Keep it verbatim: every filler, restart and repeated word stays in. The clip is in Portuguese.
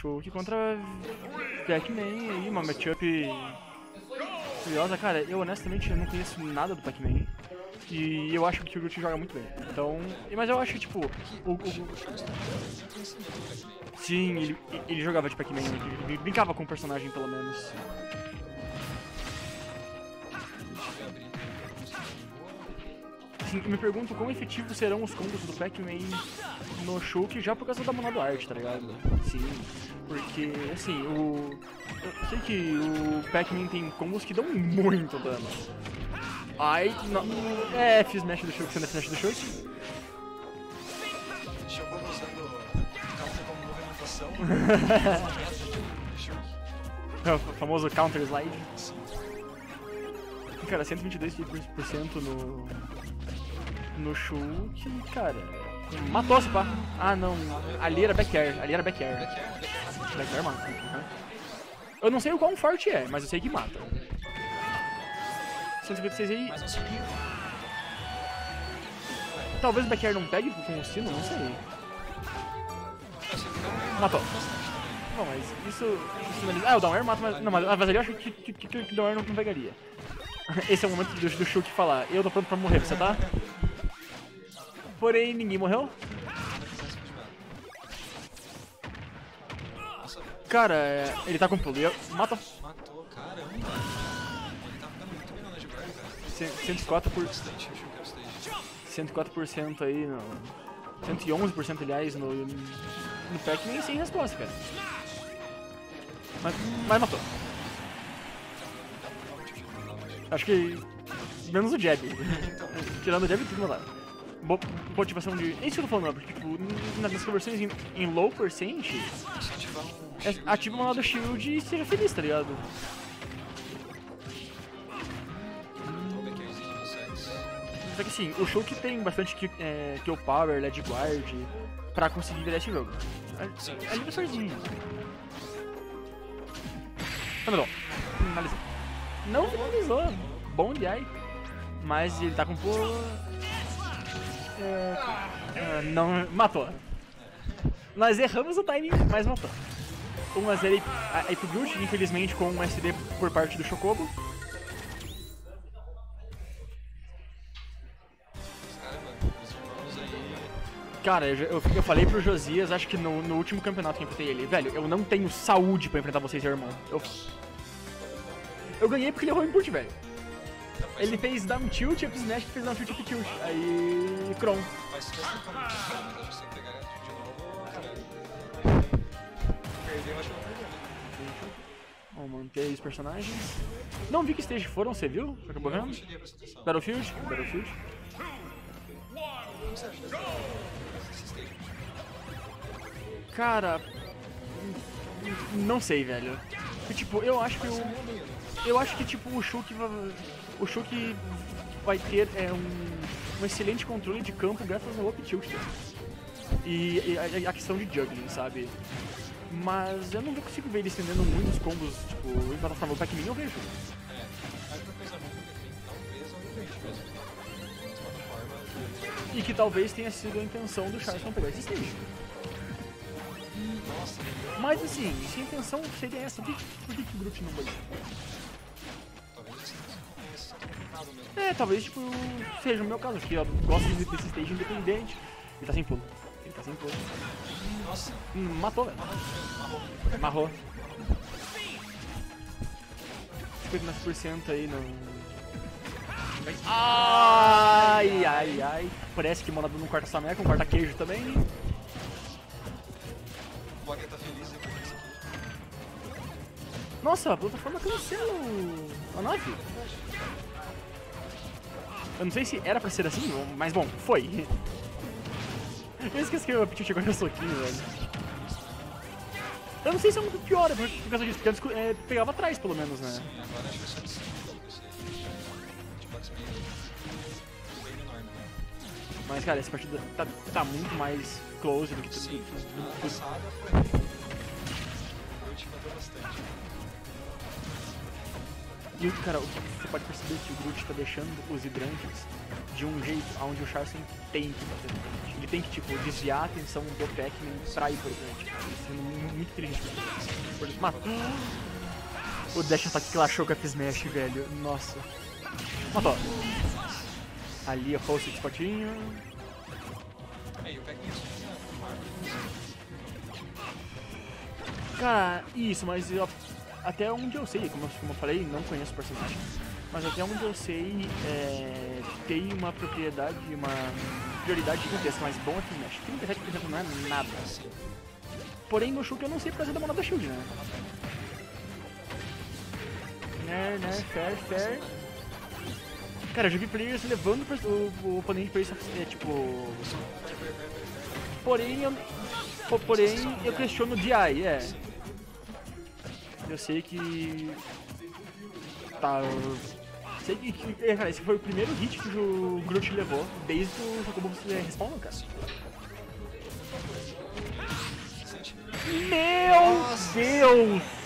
Shulk contra Pac-Man aí, uma matchup curiosa. Cara, eu honestamente não conheço nada do Pac-Man. E eu acho que o Groot joga muito bem. Então, mas eu acho que, tipo, o, o... Sim, ele, ele jogava de Pac-Man, ele brincava com o personagem, pelo menos. Sim, eu me pergunto quão efetivos serão os combos do Pac-Man no Shulk já por causa da Monado Art, tá ligado? Sim, porque, assim, o... eu sei que o Pac-Man tem combos que dão muito dano. Ai, não. É, F-Smash do Shulk, sendo F-Smash do Shulk. Chocobo usando counter como movimentação. É, o famoso Counter Slide. Cara, cento e vinte e dois por cento no... no Shulk, cara. Matou-se, pá. Ah, não. Ali era Back Air, ali era Back Air. Back Air mata. Uhum. Eu não sei o quão forte é, mas eu sei que mata. cento e cinquenta e seis aí. Talvez o Back Air não pegue com o sino, não sei. Matou. Não, mas isso... isso ah, o Down Air mata, mas, não, mas, mas ali eu acho que, que, que, que o Down Air não, não pegaria. Esse é o momento do, do Shulk falar, eu tô pronto pra morrer, você tá? Porém, ninguém morreu. Cara, ele tá com pulo. Mata. Matou, caramba. cento e quatro por cento aí, não. cento e onze por cento aliás no, no Pac-Man sem resposta, cara. Mas, mas matou. Acho que menos o jab. Tirando o jab e tudo lá. Boa motivação de... É isso que eu tô falando, porque tipo, nas conversões em, em low percent, ativa o Monado Shield e seja feliz, tá ligado? Só que sim, o Shulk tem bastante kill, é, kill power, lead guard, pra conseguir virar esse jogo. Ali é sozinho. Finalizou. Finalizou. Não finalizou. Bom D I. Mas ele tá com pô... É, é, não... Matou. Nós erramos o timing, mas matou. um a zero aí pro Groot, infelizmente com um S D por parte do Chocobo. Cara, eu, eu falei pro Josias, acho que no, no último campeonato que eu enfrentei ele, velho, eu não tenho saúde pra enfrentar vocês, irmão. Eu, eu ganhei porque ele errou o input, velho. Ele fez down tilt, up smash, fez down tilt, up tilt. Aí, Chrom. Vamos manter os personagens. Não vi que stage foram, você viu? Acabou vendo? Battlefield? Battlefield. Cara, não sei, velho. Tipo, eu acho que o, eu acho que tipo o Shulk vai, o Shulk vai ter é um, um excelente controle de campo graças ao Upchew e, e a, a questão de juggling, sabe? Mas eu não consigo ver ele estendendo muitos combos, tipo, em plataforma do Pac-Man eu vejo. E que talvez tenha sido a intenção do Charles não pegar esse stage. Mas assim, se a intenção seria essa, por que o Groot não banhou? É, talvez tipo seja o meu caso, que eu gosto desse stage independente. Ele tá sem pulo. Ele tá sem pulo. Nossa. Hum, matou, velho. Amarrou. cinquenta e nove por cento aí não. Ai, ai, ai. Parece que o Monado não corta essa meca, não corta queijo também. Nossa, a plataforma cancela a nove. Eu não sei se era pra ser assim, mas bom, foi. Eu esqueci que o Upchew chegou no soquinho, velho. Eu não sei se é muito pior, por causa disso, porque eu é, pegava atrás, pelo menos, né? Mas cara, essa partida tá, tá muito mais close do que tudo. Sim, a passada foi... Eu te matou bastante. E cara, o que você pode perceber que o Groot tá deixando os hidrantes de um jeito onde o Charles tem que bater no frente. Ele tem que, tipo, desviar a atenção do Pac-Man pra ir por frente. Sendo muito inteligente. Ele matou. O dash ataque que ela achou com a F-Smash, velho. Nossa. Matou. Ali eu posto de potinho. Cara, isso, mas eu, até onde eu sei, como eu, como eu falei, não conheço o personagem. Mas até onde eu sei, é, tem uma propriedade, uma prioridade gigantesca, mas bom aqui no Smash. trinta e sete por cento não é nada. Porém, no Shulk eu não sei por causa da Monado Shield, né? Né, né, fair, fair. Cara, eu já vi players levando o, o oponente pra isso, é, tipo... Porém, eu... Porém, eu questiono o D I, é. Eu sei que... Tá, eu... Sei que, é, cara, esse foi o primeiro hit que o Groot levou, desde o Chocobo respawn, cara. Meu Deus!